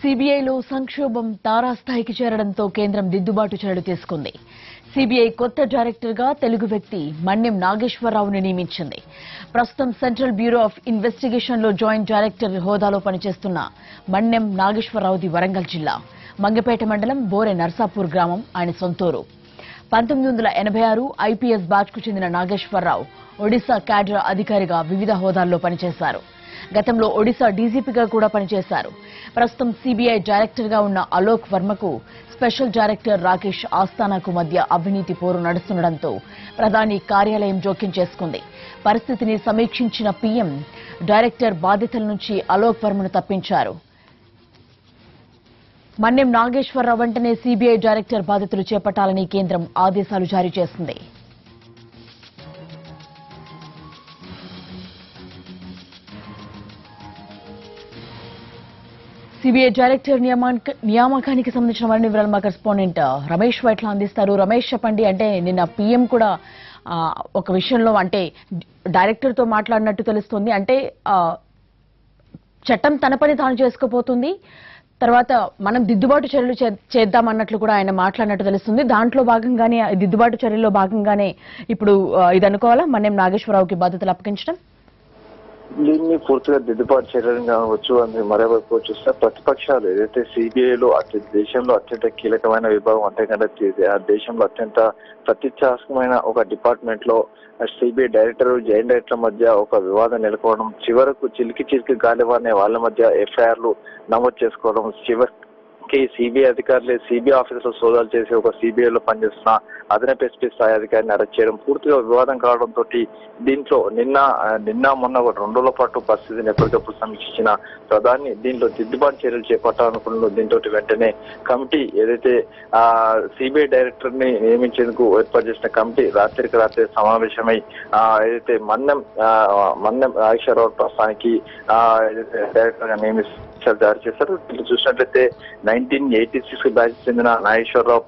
సిబిఐలో సంక్షోభం తారాస్థాయికి చేరడంతో కేంద్రం దిద్దుబాటు చర్యలు తీసుకుంది. సిబిఐ కొత్త డైరెక్టర్గా తెలుగు వ్యక్తి మన్నెం నాగేశ్వరరావుని నియమించింది. ప్రస్తుతం సెంట్రల్ బ్యూరో ఆఫ్ ఇన్వెస్టిగేషన్లో జాయింట్ డైరెక్టర్ హోదాలో పనిచేస్తున్న మన్నెం నాగేశ్వరరావుది వరంగల్ జిల్లా మంగపేట మండలం బోరె నర్సాపూర్ గ్రామం ఆయన సొంతూరు. 1986 ఐపీఎస్ బ్యాచ్కు చెందిన నాగేశ్వరరావు ఒడిశా క్యాడర్ అధికారిగా వివిధ హోదాల్లో పనిచేశారు. గతంలో ఒడిశా డీజీపీగా కూడా పనిచేశారు. ప్రస్తుతం సీబీఐ డైరెక్టర్గా ఉన్న అలోక్ వర్మకు స్పెషల్ డైరెక్టర్ రాకేష్ ఆస్థానాకు మధ్య అవినీతి పోరు నడుస్తుండటంతో ప్రధాని కార్యాలయం జోక్యం చేసుకుంది. పరిస్థితిని సమీక్షించిన పీఎం డైరెక్టర్ బాధ్యతల నుంచి అలోక్ వర్మను తప్పించారు. మన్నెం నాగేశ్వరరావు వెంటనే సీబీఐ డైరెక్టర్ బాధితులు చేపట్టాలని కేంద్రం ఆదేశాలు జారీ చేసింది. సీబీఐ డైరెక్టర్ నియామకానికి సంబంధించిన మరిన్ని వివరాలు మా కరెస్పాండెంట్ రమేష్ వైట్లా అందిస్తారు. రమేష్, చెప్పండి. అంటే నిన్న పీఎం కూడా ఒక విషయంలో అంటే డైరెక్టర్తో మాట్లాడినట్టు తెలుస్తోంది. అంటే చట్టం తన పని తాను చేసుకోబోతుంది, తర్వాత మనం దిద్దుబాటు చర్యలు చేద్దామన్నట్లు కూడా ఆయన మాట్లాడినట్టు తెలుస్తుంది. దాంట్లో భాగంగానే దిద్దుబాటు చర్యల్లో భాగంగానే ఇప్పుడు ఇది అనుకోవాలా మన్నెం నాగేశ్వరరావుకి బాధ్యతలు అప్పగించడం? దీన్ని పూర్తిగా దిద్దుబాటు చర్యలు కావచ్చు అని మరోవైపు చూస్తే ప్రతిపక్షాలు ఏదైతే సిబిఐలో దేశంలో అత్యంత కీలకమైన విభాగం అంతేకాదు ఆ దేశంలో అత్యంత ప్రతిష్టాత్మకమైన ఒక డిపార్ట్మెంట్ లో సిబిఐ డైరెక్టర్ జాయింట్ డైరెక్టర్ మధ్య ఒక వివాదం నెలకొనడం, చివరకు చిలికి గాలివారిన వాళ్ళ మధ్య ఎఫ్ఐఆర్లు నమోదు చేసుకోవడం, చివరికి సిబిఐ అధికారులే సిబిఐ ఆఫీసులో సోదాలు చేసి ఒక సిబిఐలో పనిచేస్తున్న అదనపు ఎస్పీ స్థాయి అధికారిని అరెస్ట్ చేయడం పూర్తిగా వివాదం కావడంతో దీంట్లో నిన్న మొన్న ఒక 2 రోజుల పాటు పరిస్థితిని ఎప్పటికప్పుడు సమీక్షించిన ప్రధాని దీంట్లో దిద్దుబాటు చర్యలు చేపట్టాలనుకున్న దీంతో వెంటనే కమిటీ ఏదైతే ఆ సిబిఐ డైరెక్టర్ ని నియమించేందుకు ఏర్పాటు చేసిన కమిటీ రాత్రికి రాత్రి సమావేశమై ఏదైతే మన్నెం నాగేశ్వరరావు ప్రస్తుతానికి ఏదైతే డైరెక్టర్ గా నియమించారు జారీ చేశారు. దీంట్లో చూసినట్లయితే 1986 బ్యాచ్ చెందిన నాగేశ్వరరావు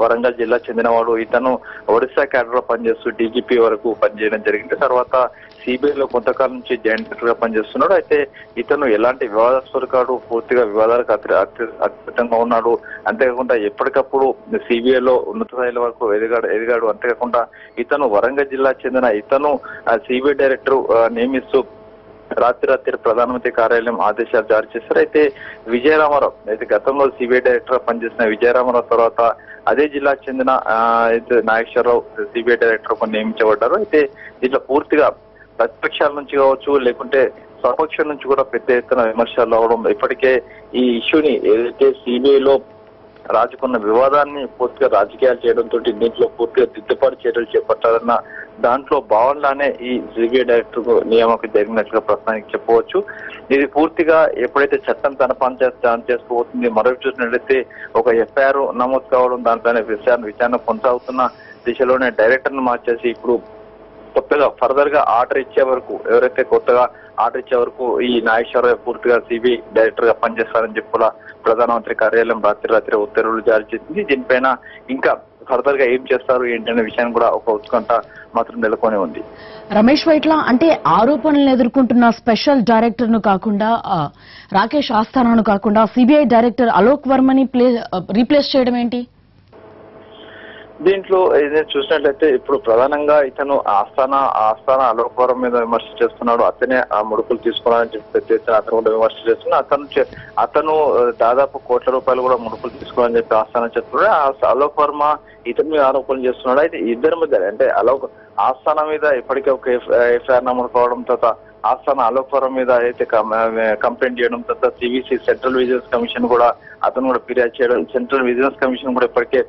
వరంగల్ జిల్లా చెందినవాడు. ఇతను ఒడిశా క్యాడర్ లో పనిచేస్తూ డీజీపీ వరకు పనిచేయడం జరిగింది. తర్వాత సిబిఐలో కొంతకాలం నుంచి జాయింట్ డైరెక్టర్ గా పనిచేస్తున్నాడు. అయితే ఇతను ఎలాంటి వివాదాస్పడు కాడు, పూర్తిగా వివాదాలకు అతీతంగా ఉన్నాడు. అంతేకాకుండా ఎప్పటికప్పుడు సిబిఐలో ఉన్నత స్థాయిల వరకు ఎదిగాడు. అంతేకాకుండా ఇతను వరంగల్ జిల్లా చెందిన ఇతను సిబిఐ డైరెక్టర్ నియమిస్తూ రాత్రి ప్రధానమంత్రి కార్యాలయం ఆదేశాలు జారీ చేశారు. అయితే విజయరామారావు అయితే గతంలో సిబిఐ డైరెక్టర్ గా పనిచేసిన విజయరామారావు తర్వాత అదే జిల్లాకు చెందిన నాగేశ్వరరావు సిబిఐ డైరెక్టర్ గా నియమించబడ్డారు. అయితే దీంట్లో పూర్తిగా ప్రతిపక్షాల నుంచి కావచ్చు లేకుంటే స్వపక్షం నుంచి కూడా పెద్ద ఎత్తున విమర్శలు అవడం, ఇప్పటికే ఈ ఇష్యూని ఏదైతే సిబిఐలో రాజుకున్న వివాదాన్ని పూర్తిగా రాజకీయాలు చేయడంతో దీంట్లో పూర్తిగా దిద్దుబాటు చర్యలు చేపట్టాలన్న దాంట్లో భావనలానే ఈ సిబిఐ డైరెక్టర్ నియామకం జరిగినట్లుగా ప్రస్తుతానికి చెప్పవచ్చు. ఇది పూర్తిగా ఎప్పుడైతే చట్టం తన పని చేసుకోబోతుంది. మరొకటి చూసినట్లయితే ఒక ఎఫ్ఐఆర్ నమోదు కావడం, దానిపైన విచారణ కొనసాగుతున్న దిశలోనే డైరెక్టర్ ను మార్చేసి ఇప్పుడు కొత్తగా ఫర్దర్ గా ఆర్డర్ ఇచ్చే వరకు ఎవరైతే కొత్తగా ఆర్డర్ ఇచ్చే వరకు ఈ నాగేశ్వరరావు పూర్తిగా సిబిఐ డైరెక్టర్ గా పనిచేస్తారని చెప్పి కూడా ప్రధానమంత్రి కార్యాలయం రాత్రి ఉత్తర్వులు జారీ చేసింది. దీనిపైన ఇంకా ఫర్దర్ గా ఏం చేస్తారు ఏంటనే విషయాన్ని కూడా ఒక ఉత్కంఠ మాత్రం నెలకొని ఉంది. రమేష్ వైట్లా, అంటే ఆరోపణలను ఎదుర్కొంటున్న స్పెషల్ డైరెక్టర్ ను కాకుండా రాకేష్ ఆస్థానాను కాకుండా సిబిఐ డైరెక్టర్ అలోక్ వర్మని రీప్లేస్ చేయడం ఏంటి? దీంట్లో ఏదైనా చూసినట్లయితే ఇప్పుడు ప్రధానంగా ఇతను ఆస్థాన అలోక్ వర్మ మీద విమర్శ చేస్తున్నాడు. అతనే ఆ ముడుపులు తీసుకున్నాడని చెప్పి అతను కూడా విమర్శ చేస్తున్నాడు. అతను దాదాపు కోట్ల రూపాయలు కూడా ముడుపులు తీసుకున్నాడని చెప్పి ఆస్థాన చెప్తున్నాడు. అలోక్ వర్మ ఇతని మీద ఆరోపణలు చేస్తున్నాడు. అయితే ఇద్దరి మధ్య అంటే అలోక్ ఆస్థాన మీద ఇప్పటికే ఒక ఎఫ్ఐఆర్ నమోదు కావడం, తర్వాత ఆస్థాన అలోక్ వర్మ మీద అయితే కంప్లైంట్ చేయడం, తర్వాత సిబిసి సెంట్రల్ విజిలెన్స్ కమిషన్ కూడా అతను కూడా ఫిర్యాదు చేయడం, సెంట్రల్ విజిలెన్స్ కమిషన్ కూడా ఇప్పటికే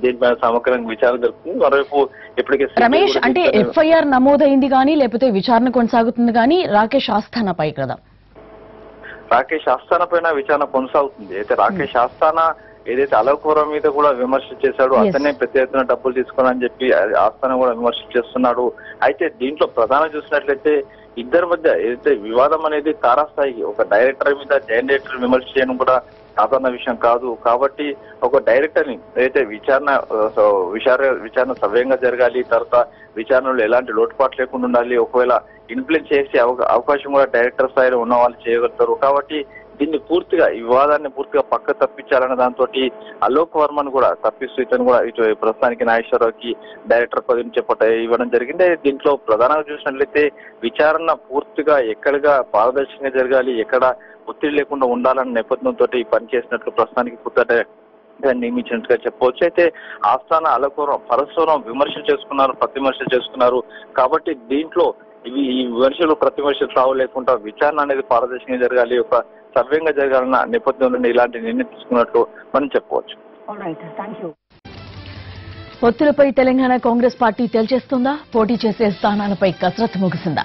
దీనిపైన సమగ్రంగా విచారణ జరుగుతుంది. మరోవైపు ఇప్పటికే రమేష్ అంటే ఎఫ్ఐఆర్ నమోదైంది కానీ లేకపోతే విచారణ కొనసాగుతుంది కానీ రాకేష్ ఆస్థానా పై కదా రాకేష్ ఆస్థానా పైన విచారణ కొనసాగుతుంది. అయితే రాకేష్ ఆస్థానా ఏదైతే అలోక్ వర్మ మీద కూడా విమర్శ చేశాడు, అతనే పెద్ద ఎత్తున డబ్బులు తీసుకోవాలని చెప్పి ఆస్థానా కూడా విమర్శ చేస్తున్నాడు. అయితే దీంట్లో ప్రధానం చూసినట్లయితే ఇద్దరి మధ్య ఏదైతే వివాదం అనేది తారాస్థాయికి ఒక డైరెక్టర్ మీద జాయింట్ డైరెక్టర్ విమర్శ చేయడం కూడా సాధారణ విషయం కాదు. కాబట్టి ఒక డైరెక్టర్ ని ఏదైతే విచారణ సవ్యంగా జరగాలి, తర్వాత విచారణలో ఎలాంటి లోటుపాట్లు లేకుండా ఉండాలి. ఒకవేళ ఇన్ఫ్లుయెన్స్ చేసే అవకాశం కూడా డైరెక్టర్ స్థాయిలో ఉన్న వాళ్ళు చేయగలుగుతారు. కాబట్టి దీన్ని పూర్తిగా ఈ వివాదాన్ని పూర్తిగా పక్క తప్పించాలనే దాంతో అలోక్ వర్మను కూడా తప్పిస్తూ ఇతను కూడా ఇటు ప్రస్తుతానికి నాగేశ్వరరావుకి డైరెక్టర్ పదవిని ఇవ్వడం జరిగింది. దీంట్లో ప్రధానంగా చూసినట్లయితే విచారణ పూర్తిగా ఎక్కడగా పారదర్శకంగా జరగాలి, ఎక్కడ ఒత్తిడి లేకుండా ఉండాలనే నేపథ్యంతో పనిచేసినట్లు ప్రస్తుతానికి పూర్తి నియమించినట్టుగా చెప్పవచ్చు. అయితే ఆస్థాన అలకూరం పరస్పరం విమర్శలు చేసుకున్నారు, ప్రతిమర్శలు చేసుకున్నారు. కాబట్టి దీంట్లో ఇవి ఈ విమర్శలు ప్రతిమర్శలు రావు లేకుండా విచారణ అనేది పారదర్శకంగా జరగాలి, ఒక సవ్యంగా జరగాలన్న నేపథ్యంలో ఇలాంటి నిర్ణయం తీసుకున్నట్లు మనం చెప్పవచ్చు. ఒత్తులపై తెలంగాణ కాంగ్రెస్ పార్టీ తేల్చేస్తుందా? పోటీ చేసే స్థానాలపై కసరత్తు ముగిసిందా?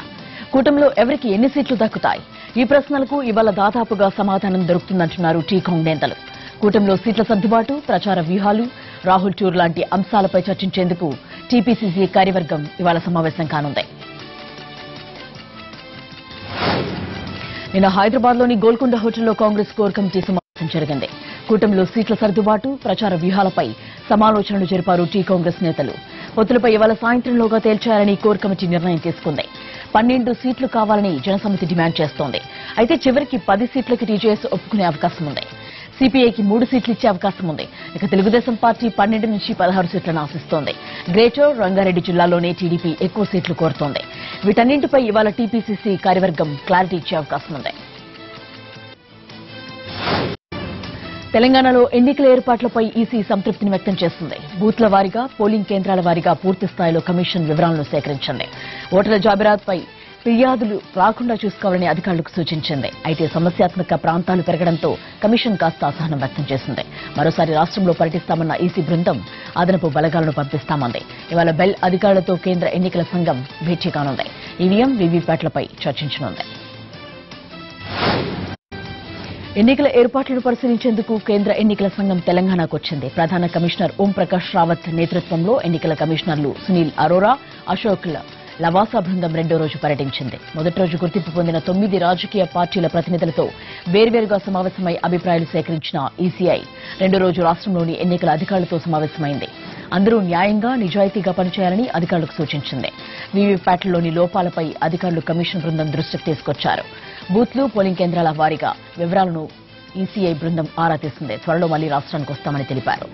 కూటమిలో ఎవరికి ఎన్ని సీట్లు దక్కుతాయి? ఈ ప్రశ్నలకు ఇవాళ దాదాపుగా సమాధానం దొరుకుతుందంటున్నారు టీ కాంగ్ నేతలు. కూటమిలో సీట్ల సర్దుబాటు, ప్రచార వ్యూహాలు, రాహుల్ టూర్ లాంటి అంశాలపై చర్చించేందుకు టీపీసీసీ కార్యవర్గం ఇవాళ సమావేశం కానుంది. నిన్న హైదరాబాద్లోని గోల్కొండ హోటల్లో కాంగ్రెస్ కోర్ కమిటీ సమావేశం జరిగింది. కూటమిలో సీట్ల సర్దుబాటు, ప్రచార వ్యూహాలపై సమాలోచనలు జరిపారు టీ కాంగ్రెస్ నేతలు. ఒత్తులపై ఇవాళ సాయంత్రంలోగా తేల్చాలని కోర్ కమిటీ నిర్ణయం తీసుకుంది. 12 సీట్లు కావాలని జనసమితి డిమాండ్ చేస్తోంది. అయితే చివరికి 10 సీట్లకి టీజేఎస్ ఒప్పుకునే అవకాశం ఉంది. సిపిఐకి 3 సీట్లు ఇచ్చే అవకాశం ఉంది. ఇక తెలుగుదేశం పార్టీ 12 నుంచి 16 సీట్లను ఆశిస్తోంది. గ్రేటర్ రంగారెడ్డి జిల్లాలోనే టీడీపీ ఎక్కువ సీట్లు కోరుతోంది. వీటన్నింటిపై ఇవాళ టీపీసీసీ కార్యవర్గం క్లారిటీ ఇచ్చే అవకాశం ఉంది. తెలంగాణలో ఎన్నికల ఏర్పాట్లపై ఈసీ సంతృప్తిని వ్యక్తం చేసింది. బూత్ల వారీగా, పోలింగ్ కేంద్రాల వారీగా పూర్తి స్థాయిలో కమిషన్ వివరాలను సేకరించింది. ఓటర్ల జాబితాపై ఫిర్యాదులు రాకుండా చూసుకోవాలని అధికారులకు సూచించింది. అయితే సమస్యాత్మక ప్రాంతాలు పెరగడంతో కమిషన్ కాస్త అసహనం వ్యక్తం చేసింది. మరోసారి రాష్ట్రంలో పర్యటిస్తామన్న ఈసీ బృందం అదనపు బలగాలను పంపిస్తామంది. ఇవాళ బెల్ అధికారులతో కేంద్ర ఎన్నికల సంఘం భేటీ కానుంది. ఈవీఎం, వీవీప్యాట్లపై చర్చించనుంది. ఎన్నికల ఏర్పాట్లను పరిశీలించేందుకు కేంద్ర ఎన్నికల సంఘం తెలంగాణకు వచ్చింది. ప్రధాన కమిషనర్ ఓం ప్రకాష్ రావత్ నేతృత్వంలో ఎన్నికల కమిషనర్లు సునీల్ అరోరా, అశోక్ లవాసా బృందం రెండో రోజు పర్యటించింది. మొదటి రోజు గుర్తింపు పొందిన 9 రాజకీయ పార్టీల ప్రతినిధులతో వేర్వేరుగా సమావేశమై అభిప్రాయాలు సేకరించిన ఈసీఐ రెండో రోజు రాష్ట్రంలోని ఎన్నికల అధికారులతో సమావేశమైంది. అందరూ న్యాయంగా, నిజాయితీగా పనిచేయాలని అధికారులకు సూచించింది. వీవీప్యాట్లలోని లోపాలపై అధికారులు కమిషన్ బృందం దృష్టికి తీసుకొచ్చారు. బూత్లు, పోలింగ్ కేంద్రాల వారీగా వివరాలను ఈసీఐ బృందం ఆరా తీసింది. త్వరలో మళ్లీ రాష్ట్రానికి వస్తామని తెలిపారు.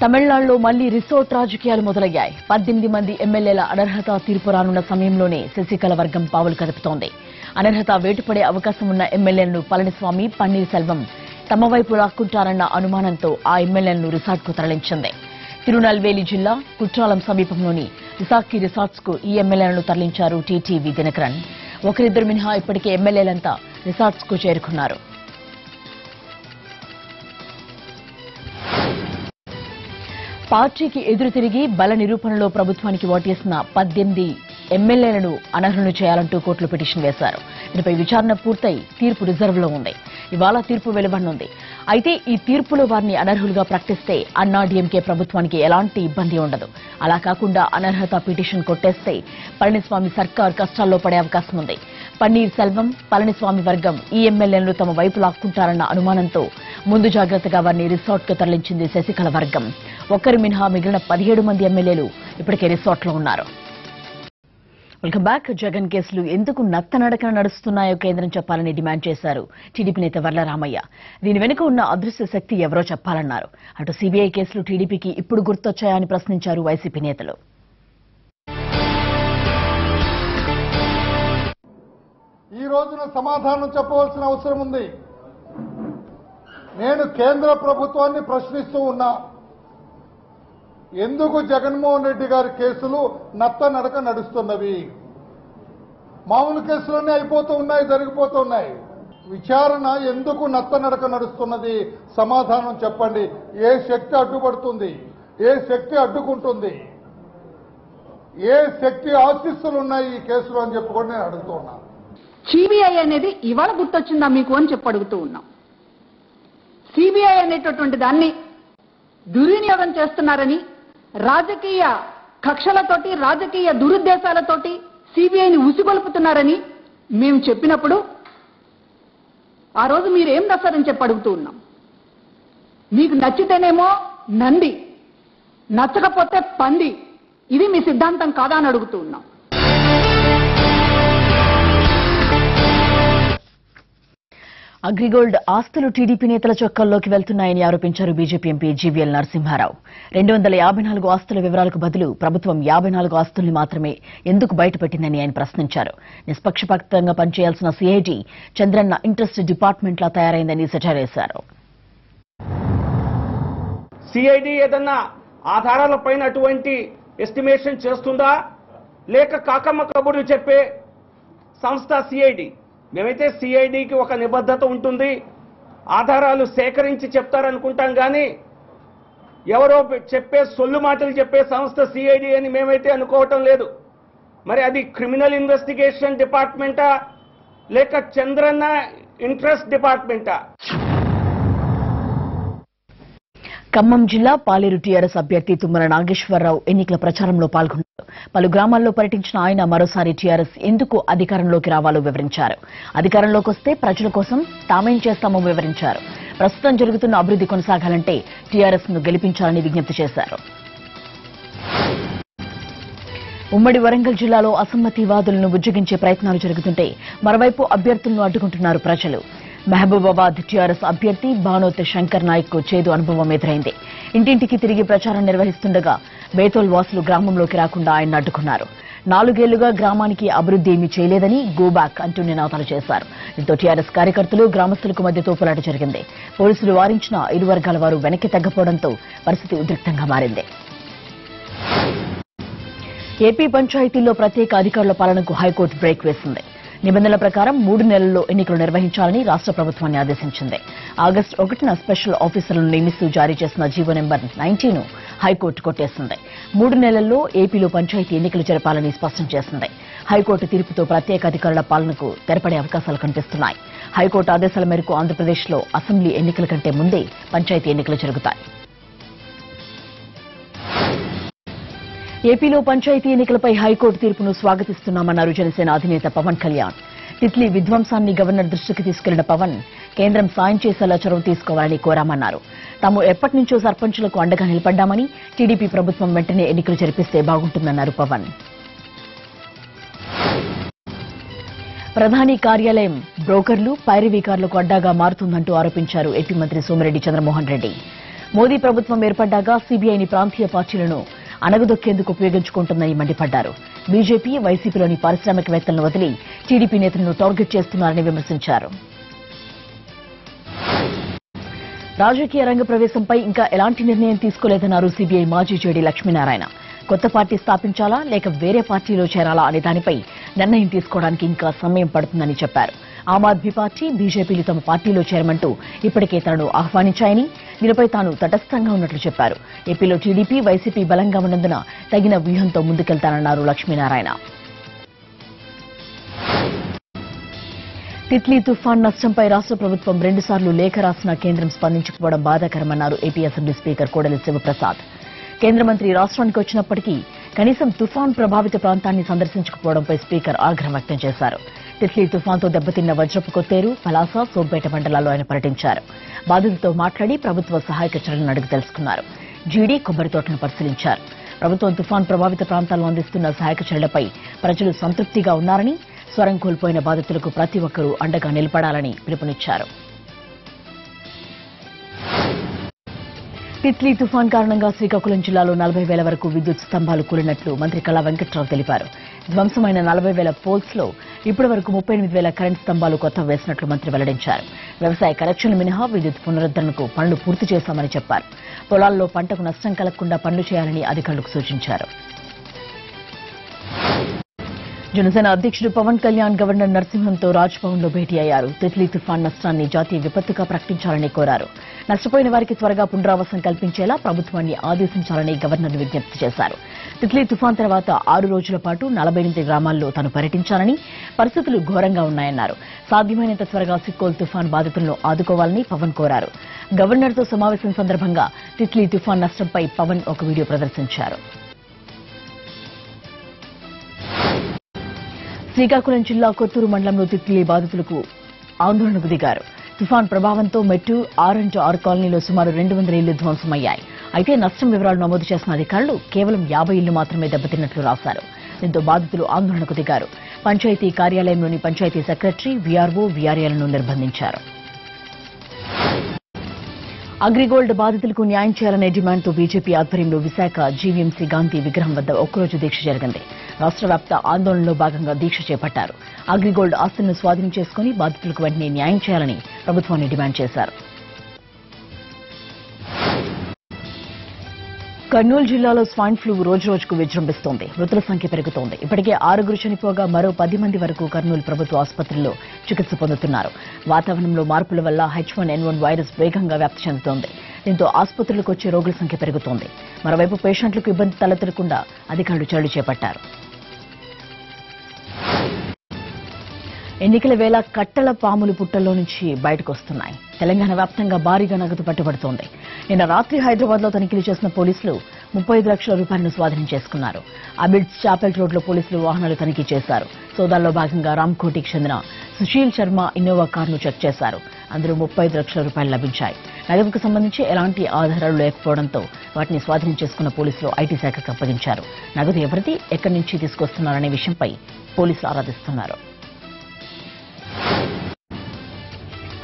తమిళనాడులో మళ్లీ రిసార్ట్ రాజకీయాలు మొదలయ్యాయి. 18 మంది ఎమ్మెల్యేల అనర్హత తీర్పు రానున్న సమయంలోనే శశికళ వర్గం పావులు కదుపుతోంది. అనర్హత వేటుపడే అవకాశం ఉన్న ఎమ్మెల్యేలను పళనిస్వామి, పన్నీర్ సెల్వం తమ వైపు లాక్కుంటారన్న అనుమానంతో ఆ ఎమ్మెల్యేలను రిసార్ట్కు తరలించింది. తిరునల్వేలి జిల్లా కుట్రాలం సమీపంలోని విశాఖి రిసార్ట్స్కు ఈ ఎమ్మెల్యేలను తరలించారు టీటీవీ దినకరన్. ఒకరిద్దరు మినహా ఇప్పటికే ఎమ్మెల్యేలంతా రిసార్ట్స్కు చేరుకున్నారు. పార్టీకి ఎదురు తిరిగి బల నిరూపణలో ప్రభుత్వానికి ఓటేసిన 18 ఎమ్మెల్యేలను అనర్హులు చేయాలంటూ కోర్టులు పిటిషన్ వేశారు. దీనిపై విచారణ పూర్తయి తీర్పు రిజర్వ్లో ఉంది. ఇవాళ తీర్పు వెలువడనుంది. అయితే ఈ తీర్పులో వారిని అనర్హులుగా ప్రకటిస్తే అన్నా డీఎంకే ప్రభుత్వానికి ఎలాంటి ఇబ్బంది ఉండదు. అలా కాకుండా అనర్హత పిటిషన్ కొట్టేస్తే పళనిస్వామి సర్కార్ కష్టాల్లో పడే అవకాశం ఉంది. పన్నీర్ సెల్వం, పళనిస్వామి వర్గం ఈ ఎమ్మెల్యేలను తమ వైపు లాక్కుంటారన్న అనుమానంతో ముందు జాగ్రత్తగా వారిని రిసార్ట్కు తరలించింది శశికళ వర్గం. ఒక్కరు మినహా మిగిలిన 17 మంది ఎమ్మెల్యేలు ఇప్పటికే రిసార్ట్లో ఉన్నారు. Welcome back. జగన్ కేసులు ఎందుకు నత్తనడకన నడుస్తున్నాయో కేంద్రం చెప్పాలని డిమాండ్ చేశారు టీడీపీ నేత వర్లరామయ్య. దీని వెనుక ఉన్న అదృశ్య శక్తి ఎవరో చెప్పాలన్నారు. అటు సీబీఐ కేసులు టీడీపీకి ఇప్పుడు గుర్తొచ్చాయని ప్రశ్నించారు వైసీపీ నేతలు. ఈ రోజున సమాధానం చెప్పవలసిన అవసరం ఉంది. నేను కేంద్ర ప్రభుత్వాన్ని ప్రశ్నిస్తూ ఉన్నా. ఎందుకు జగన్మోహన్ రెడ్డి గారి కేసులు నత్త నడక నడుస్తున్నవి? మామూలు కేసులన్నీ అయిపోతూ ఉన్నాయి, జరిగిపోతూ ఉన్నాయి. విచారణ ఎందుకు నత్త నడక నడుస్తున్నది? సమాధానం చెప్పండి. ఏ శక్తి అడ్డుపడుతుంది? ఏ శక్తి అడ్డుకుంటుంది? ఏ శక్తి ఆశీస్సులు ఉన్నాయి ఈ కేసులు అని చెప్పి కూడా నేను అడుగుతూ ఉన్నా. సిబిఐ అనేది ఇవాళ గుర్తొచ్చిందా మీకు అని చెప్పి అడుగుతూ ఉన్నాం. సిబిఐ అనేటటువంటి దాన్ని దుర్వినియోగం చేస్తున్నారని, రాజకీయ కక్షలతోటి, రాజకీయ దురుద్దేశాలతోటి సిబిఐని ఉసిగొల్పుతున్నారని మేము చెప్పినప్పుడు ఆ రోజు మీరు ఏం రాశారని చెప్పి అడుగుతూ ఉన్నాం. మీకు నచ్చితేనేమో నంది, నచ్చకపోతే పంది, ఇది మీ సిద్ధాంతం కాదా అని అడుగుతూ ఉన్నాం. అగ్రిగోల్డ్ ఆస్తులు టీడీపీ నేతల చొక్కల్లోకి వెళ్తున్నాయని ఆరోపించారు బీజేపీ ఎంపీ జీవీఎల్ నరసింహారావు. 254 ఆస్తుల వివరాలకు బదులు ప్రభుత్వం 54 ఆస్తుల్ని మాత్రమే ఎందుకు బయటపెట్టిందని ఆయన ప్రశ్నించారు. నిష్పక్షపాతంగా పనిచేయాల్సిన సీఐటీ చంద్రన్న ఇంట్రెస్ట్ డిపార్ట్మెంట్లా తయారైందని సెటరేశారు. సీఐటీ ఏదన్నా ఆధారాలపైన అటువంటి ఎస్టిమేషన్ చేస్తుందా లేక కాకమ్మ కబుర్లు చెప్పే సంస్థ సిఐడి? మేమైతే సిఐడికి ఒక నిబద్ధత ఉంటుంది, ఆధారాలు సేకరించి చెప్తారనుకుంటాం. కానీ ఎవరో చెప్పే సొల్లు మాటలు చెప్పే సంస్థ సిఐడి అని మేమైతే అనుకోవటం లేదు. మరి అది క్రిమినల్ ఇన్వెస్టిగేషన్ డిపార్ట్మెంటా లేక చంద్రన్న ఇంట్రెస్ట్ డిపార్ట్మెంటా? ఖమ్మం జిల్లా పాలేరు టీఆర్ఎస్ అభ్యర్థి తుమ్మల నాగేశ్వర రావు ఎన్నికల ప్రచారంలో పాల్గొన్నారు. పలు గ్రామాల్లో పర్యటించిన ఆయన మరోసారి టీఆర్ఎస్ ఎందుకు అధికారంలోకి రావాలో వివరించారు. అధికారంలోకి వస్తే ప్రజల కోసం తామేం చేస్తామో వివరించారు. ప్రస్తుతం జరుగుతున్న అభివృద్ధి కొనసాగాలంటే టీఆర్ఎస్ ను గెలిపించాలని విజ్ఞప్తి చేశారు. ఉమ్మడి వరంగల్ జిల్లాలో అసమ్మతివాదులను బుజ్జగించే ప్రయత్నాలు జరుగుతుంటే మరోవైపు అభ్యర్థులను అడ్డుకుంటున్నారు ప్రజలు. మహబూబాబాద్ టీఆర్ఎస్ అభ్యర్థి భానోత్ శంకర్ నాయక్ కు చేదు అనుభవం ఎదురైంది. ఇంటింటికి తిరిగి ప్రచారం నిర్వహిస్తుండగా బేతోల్ వాసులు గ్రామంలోకి రాకుండా ఆయన అడ్డుకున్నారు. 4 ఏళ్లుగా గ్రామానికి అభివృద్ధి ఏమీ చేయలేదని గోబ్యాక్ అంటూ నినాదాలు చేశారు. దీంతో టీఆర్ఎస్ కార్యకర్తలు గ్రామస్తులకు మధ్య తోపులాట జరిగింది. పోలీసులు వారించినా ఇరు వర్గాల వారు వెనక్కి తగ్గపోవడంతో పరిస్థితి ఉద్రిక్తంగా మారింది. ఏపీ పంచాయతీల్లో ప్రత్యేక అధికారుల పాలనకు హైకోర్టు బ్రేక్ వేసింది. నిబంధనల ప్రకారం 3 నెలల్లో ఎన్నికలు నిర్వహించాలని రాష్ట ప్రభుత్వాన్ని ఆదేశించింది. ఆగస్టు 1న స్పెషల్ ఆఫీసర్లను నియమిస్తూ జారీ చేసిన జీవో నెంబర్ 90ను హైకోర్టు కొట్టేసింది. 3 నెలల్లో ఏపీలో పంచాయతీ ఎన్నికలు జరపాలని స్పష్టం చేసింది. హైకోర్టు తీర్పుతో ప్రత్యేక అధికారుల పాలనకు తెరపడే అవకాశాలు కనిపిస్తున్నాయి. హైకోర్టు ఆదేశాల మేరకు ఆంధ్రప్రదేశ్లో అసెంబ్లీ ఎన్నికల కంటే ముందే పంచాయతీ ఎన్నికలు జరుగుతాయి. ఏపీలో పంచాయతీ ఎన్నికలపై హైకోర్టు తీర్పును స్వాగతిస్తున్నామన్నారు జనసేన అధినేత పవన్ కళ్యాణ్. తిట్లి విధ్వంసాన్ని గవర్నర్ దృష్టికి తీసుకెళ్లిన పవన్ కేంద్రం సాయం చేసేలా చొరవ తీసుకోవాలని కోరామన్నారు. తాము ఎప్పటి నుంచో సర్పంచులకు అండగా నిలబడ్డామని, టీడీపీ ప్రభుత్వం వెంటనే ఎన్నికలు జరిపిస్తే బాగుంటుందన్నారు పవన్. ప్రధాని కార్యాలయం బ్రోకర్లు, పైరవీకారులకు అడ్డాగా మారుతుందంటూ ఆరోపించారు ఏపీ మంత్రి సోమిరెడ్డి చంద్రమోహన్ రెడ్డి. మోదీ ప్రభుత్వం ఏర్పడ్డాగా సీబీఐని ప్రాంతీయ పార్టీలను అనగదొక్కేందుకు ఉపయోగించుకుంటుందని మండిపడ్డారు. బీజేపీ, వైసీపీలోని పారిశ్రామికవేత్తలను వదిలి టీడీపీ నేతలను టార్గెట్ చేస్తున్నారని విమర్శించారు. రాజకీయ రంగ ప్రవేశంపై ఇంకా ఎలాంటి నిర్ణయం తీసుకోలేదన్నారు సీబీఐ మాజీ జేడీ లక్ష్మీనారాయణ. కొత్త పార్టీ స్థాపించాలా లేక వేరే పార్టీలో చేరాలా అనే దానిపై నిర్ణయం తీసుకోవడానికి ఇంకా సమయం పడుతుందని చెప్పారు. ఆమ్ ఆద్మీ పార్టీ, బీజేపీలు తమ పార్టీలో చేరమంటూ ఇప్పటికే తనను ఆహ్వానించాయని, దీనిపై తాను తటస్థంగా ఉన్నట్లు చెప్పారు. ఏపీలో టీడీపీ, వైసీపీ బలంగా ఉన్నందున తగిన వ్యూహంతో ముందుకెళ్తానన్నారు లక్ష్మీనారాయణ. తిట్లీ తుఫాన్ నష్టంపై రాష్ట ప్రభుత్వం 2 సార్లు లేఖ రాసిన కేంద్రం స్పందించకపోవడం బాధాకరమన్నారు ఏపీ అసెంబ్లీ స్పీకర్ కోడలసివ ప్రసాద్. కేంద్ర మంత్రి రాష్ట్రానికి వచ్చినప్పటికీ కనీసం తుఫాన్ ప్రభావిత ప్రాంతాన్ని సందర్శించకపోవడంపై స్పీకర్ ఆగ్రహం వ్యక్తం చేశారు. తిట్లీ తుఫాన్తో దెబ్బతిన్న వజ్రపు కొత్తేరు, పలాస, సోంపేట మండలాల్లో ఆయన పర్యటించారు. బాధితులతో మాట్లాడి ప్రభుత్వ సహాయక చర్యలను అడిగి తెలుసుకున్నారు. జీడీ, కొబ్బరి తోటను పరిశీలించారు. ప్రభుత్వం తుఫాన్ ప్రభావిత ప్రాంతాల్లో అందిస్తున్న సహాయక చర్యలపై ప్రజలు సంతృప్తిగా ఉన్నారని, స్వరం కోల్పోయిన బాధితులకు ప్రతి ఒక్కరూ అండగా నిలబడాలని పిలుపునిచ్చారు. తిట్లీ తుఫాన్ కారణంగా శ్రీకాకుళం జిల్లాలో 40,000 వరకు విద్యుత్ స్తంభాలు కూలినట్లు మంత్రి కళా వెంకట్రావు తెలిపారు. ధ్వంసమైన 40,000 పోల్స్ లో ఇప్పటి వరకు 38,000 కరెంట్ స్తంభాలు కొత్త వేసినట్లు మంత్రి వెల్లడించారు. వ్యవసాయ కరెక్షన్ మినహా విద్యుత్ పునరుద్దరణకు పనులు పూర్తి చేశామని చెప్పారు. పొలాల్లో పంటకు నష్టం కలగకుండా పనులు చేయాలని అధికారులకు సూచించారు. జనసేన అధ్యక్షుడు పవన్ కళ్యాణ్ గవర్నర్ నరసింహన్తో రాజ్భవన్లో భేటీ అయ్యారు. తిట్లీ తుఫాన్ నష్టాన్ని జాతీయ విపత్తుగా ప్రకటించాలని కోరారు. నష్టపోయిన వారికి త్వరగా పునరావాసం కల్పించేలా ప్రభుత్వాన్ని ఆదేశించాలని గవర్నర్ విజ్ఞప్తి చేశారు. తిట్లీ తుఫాన్ తర్వాత 6 రోజుల పాటు 48 గ్రామాల్లో తాను పర్యటించాలని, పరిస్థితులు ఘోరంగా ఉన్నాయన్నారు. సాధ్యమైనంత త్వరగా సిక్కోల్ తుఫాన్ బాధితులను ఆదుకోవాలని పవన్ కోరారు. గవర్నర్తో సమావేశం సందర్భంగా తిట్లీ తుఫాన్ నష్టంపై పవన్ ఒక వీడియో ప్రదర్శించారు. శ్రీకాకుళం జిల్లా కొత్తూరు మండలంలో తిట్లీ బాధితులకు ఆందోళనకు దిగారు. తుఫాన్ ప్రభావంతో మెట్టు, 6/6 కాలనీలో సుమారు 200 ఇళ్లు ధ్వంసమయ్యాయి. అయితే నష్టం వివరాలు నమోదు చేసిన అధికారులు కేవలం 50 ఇళ్లు మాత్రమే దెబ్బతిన్నట్లు రాశారు. దీంతో బాధితులు ఆందోళనకు దిగారు. పంచాయతీ కార్యాలయంలోని పంచాయతీ సెక్రటరీ, వీఆర్ఓ, వీఆర్ఏలను నిర్బంధించారు. అగ్రిగోల్డ్ బాధితులకు న్యాయం చేయాలనే డిమాండ్తో బీజేపీ ఆధ్వర్యంలో విశాఖ జీవీఎంసీ గాంధీ విగ్రహం వద్ద ఒకరోజు దీక్ష జరిగింది. రాష్ట్రవ్యాప్త ఆందోళనలో భాగంగా దీక్ష చేపట్టారు. అగ్రిగోల్డ్ ఆస్తులను స్వాధీనం చేసుకుని బాధితులకు వెంటనే న్యాయం చేయాలని ప్రభుత్వాన్ని డిమాండ్ చేశారు. కర్నూలు జిల్లాలో స్వైన్ ఫ్లూ రోజురోజుకు విజృంభిస్తోంది. మృతుల సంఖ్య పెరుగుతోంది. ఇప్పటికే 6 చనిపోగా మరో 10 మంది వరకు కర్నూలు ప్రభుత్వ ఆసుపత్రిలో చికిత్స పొందుతున్నారు. వాతావరణంలో మార్పుల వల్ల H1N1 వైరస్ వేగంగా వ్యాప్తి చెందుతోంది. దీంతో ఆసుపత్రులకు వచ్చే రోగుల సంఖ్య పెరుగుతోంది. మరోవైపు పేషెంట్లకు ఇబ్బంది తలెత్తకుండా అధికారులు చర్యలు చేపట్టారు. ఎన్నికల వేళ కట్టల పాములు పుట్టల్లో నుంచి బయటకు వస్తున్నాయి. తెలంగాణ వ్యాప్తంగా భారీగా నగదు పట్టుబడుతోంది. నిన్న రాత్రి హైదరాబాద్లో తనిఖీలు చేసిన పోలీసులు 35 లక్షల రూపాయలను స్వాధీనం చేసుకున్నారు. అబిడ్స్ చాపెల్ రోడ్లో పోలీసులు వాహనాలు తనిఖీ చేశారు. సోదాల్లో భాగంగా రామ్కోటికి చెందిన సుశీల్ శర్మ ఇన్నోవా కారును చెక్ చేశారు. అందులో 35 లక్షల రూపాయలు లభించాయి. నగదుకు సంబంధించి ఎలాంటి ఆధారాలు లేకపోవడంతో వాటిని స్వాధీనం చేసుకున్న పోలీసులు IT శాఖకు అప్పగించారు. నగదు ఎవరిది, ఎక్కడి నుంచి తీసుకొస్తున్నారనే విషయంపై పోలీసులు ఆరాధిస్తున్నారు.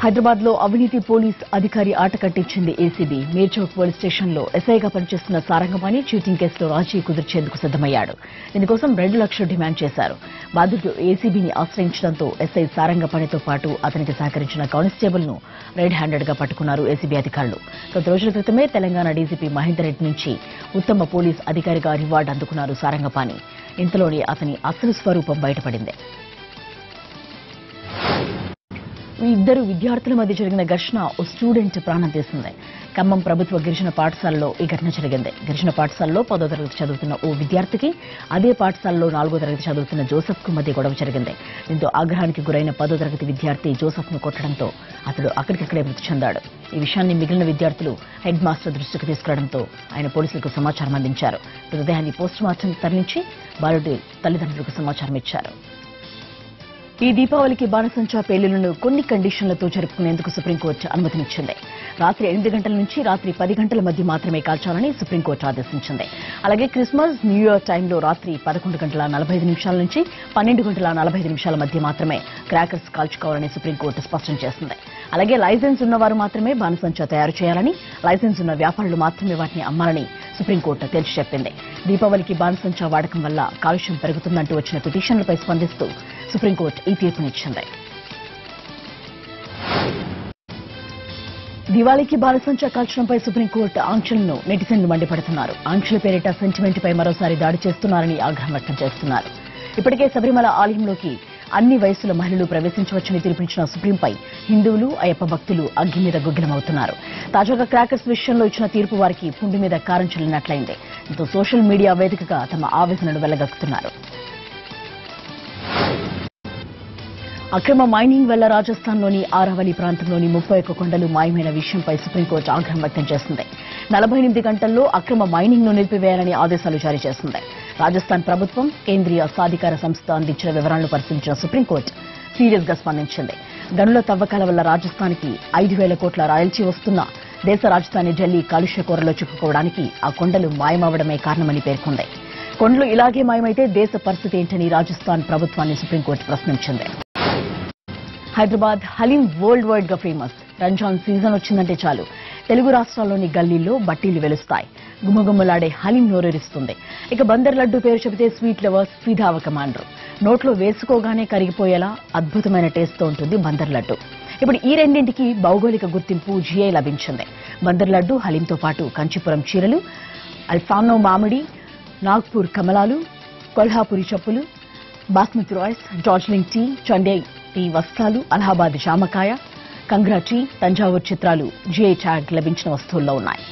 హైదరాబాద్లో అవినీతి పోలీస్ అధికారి ఆట కట్టించింది ఏసీబీ. మీర్చౌక్ పోలీస్ స్టేషన్లో ఎస్ఐగా పనిచేస్తున్న సారంగపాణి చీటింగ్ కేసులో రాజీ కుదిర్చేందుకు సిద్దమయ్యాడు. దీనికోసం 2 లక్షలు డిమాండ్ చేశారు. బాధితుడు ఏసీబీని ఆశ్రయించడంతో ఎస్ఐ సారంగపాణితో పాటు అతనికి సహకరించిన కానిస్టేబుల్ను రెడ్ హ్యాండెడ్గా పట్టుకున్నారు ఏసీబీ అధికారులు. 10 రోజుల క్రితమే తెలంగాణ డీజీపీ మహేందర్ రెడ్డి నుంచి ఉత్తమ పోలీస్ అధికారిగా రివార్డు అందుకున్నారు సారంగపాణి. ఇంతలోనే అతని అసలు స్వరూపం బయటపడింది. ఇద్దరు విద్యార్థుల మధ్య జరిగిన ఘర్షణ ఓ స్టూడెంట్ ప్రాణం తీసింది. ఖమ్మం ప్రభుత్వ గిరిజన పాఠశాలలో ఈ ఘటన జరిగింది. గిరిజన పాఠశాలలో 10వ తరగతి చదువుతున్న ఓ విద్యార్థికి అదే పాఠశాలలో 4వ తరగతి చదువుతున్న జోసెఫ్ కు మధ్య గొడవ జరిగింది. దీంతో ఆగ్రహానికి గురైన 10వ తరగతి విద్యార్థి జోసెఫ్ ను కొట్టడంతో అతడు అక్కడికక్కడే మృతి చెందాడు. ఈ విషయాన్ని మిగిలిన విద్యార్థులు హెడ్ మాస్టర్ దృష్టికి తీసుకురావడంతో ఆయన పోలీసులకు సమాచారం అందించారు. మృతదేహాన్ని పోస్టుమార్టం తరలించి బాలుడి తల్లిదండ్రులకు సమాచారం ఇచ్చారు. ఈ దీపావళికి బాణసంచా పేలుళ్లను కొన్ని కండిషన్లతో జరుపుకునేందుకు సుప్రీంకోర్టు అనుమతినిచ్చింది. రాత్రి 8 గంటల నుంచి రాత్రి 10 గంటల మధ్య మాత్రమే కాల్చాలని సుప్రీంకోర్టు ఆదేశించింది. అలాగే క్రిస్మస్ న్యూ ఇయర్ టైంలో రాత్రి 11:45 నుంచి 12:45 మధ్య మాత్రమే క్రాకర్స్ కాల్చుకోవాలని సుప్రీంకోర్టు స్పష్టం చేసింది. అలాగే లైసెన్స్ ఉన్నవారు మాత్రమే బాణసంచా తయారు చేయాలని, లైసెన్స్ ఉన్న వ్యాపారులు మాత్రమే వాటిని అమ్మాలని సుప్రీంకోర్టు తేల్చి చెప్పింది. దీపావళికి బాణసంచా వాడకం వల్ల కాలుష్యం పెరుగుతుందంటూ వచ్చిన పిటిషన్లపై స్పందిస్తూ సుప్రీంకోర్టు ఈ తీర్పునిచ్చింది. దివాళీకి బాణసంచా కాల్చడంపై సుప్రీంకోర్టు ఆంక్షలను నెటిజన్లు మండిపడుతున్నారు. ఆంక్షల పేరిట సెంటిమెంట్పై మరోసారి దాడి చేస్తున్నారని ఆగ్రహం వ్యక్తం చేస్తున్నారు. ఇప్పటికే శబరిమల ఆలయంలోకి అన్ని వయసుల మహిళలు ప్రవేశించవచ్చని తీర్పిచ్చిన సుప్రీంపై హిందువులు, అయ్యప్ప భక్తులు అగ్గి మీద గుగ్గిలమవుతున్నారు. తాజాగా క్రాకర్స్ విషయంలో ఇచ్చిన తీర్పు వారికి పుండు మీద కారం చల్లినట్లయింది. దీంతో సోషల్ మీడియా వేదికగా తమ ఆవేదనను వెళ్లగక్కుతున్నారు. అక్రమ మైనింగ్ వల్ల రాజస్థాన్లోని ఆరావళి ప్రాంతంలోని 31 కొండలు మాయమైన విషయంపై సుప్రీంకోర్టు ఆగ్రహం వ్యక్తం చేసింది. 48 గంటల్లో అక్రమ మైనింగ్ను నిలిపివేయాలని ఆదేశాలు జారీ చేసింది. రాజస్థాన్ ప్రభుత్వం, కేంద్రీయ సాధికార సంస్థ అందించిన వివరాలను పరిశీలించిన సుప్రీంకోర్టు సీరియస్ గా స్పందించింది. గనుల తవ్వకాల వల్ల రాజస్థాన్కి 5,000 కోట్ల రాయల్టీ వస్తున్నా దేశ రాజధాని ఢిల్లీ కాలుష్య కోరలో చిక్కుకోవడానికి ఆ కొండలు మాయమవడమే కారణమని పేర్కొంది. కొండలు ఇలాగే మాయమైతే దేశ పరిస్థితి ఏంటని రాజస్థాన్ ప్రభుత్వాన్ని సుప్రీంకోర్టు ప్రశ్నించింది. హైదరాబాద్ హలీం వరల్డ్ వైడ్ గా ఫేమస్. రంజాన్ సీజన్ వచ్చిందంటే చాలు తెలుగు రాష్ట్రాల్లోని గల్లీల్లో బట్టీలు వెలుస్తాయి. గుమగుమలాడే హలీం నోరేరిస్తుంది. ఇక బందర్ లడ్డూ పేరు చెబితే స్వీట్ లవర్స్ ఫిదా కమాండర్. నోట్లో వేసుకోగానే కరిగిపోయేలా అద్భుతమైన టేస్ట్తో ఉంటుంది బందర్ లడ్డు. ఇప్పుడు ఈ రెండింటికి భౌగోళిక గుర్తింపు GI లభించింది. బందర్ లడ్డు హలీంతో పాటు కంచిపురం చీరలు, అల్ఫానో మామిడి, నాగ్పూర్ కమలాలు, కొల్హాపురి చెప్పులు, బాస్మతి రైస్, డార్జిలింగ్ టీ, చండై ఈ వస్త్రాలు, అలహాబాద్ జామకాయ, కంగ్రా టీ, తంజావూర్ చిత్రాలు GI ట్యాగ్ లభించిన వస్తువుల్లో ఉన్నాయి.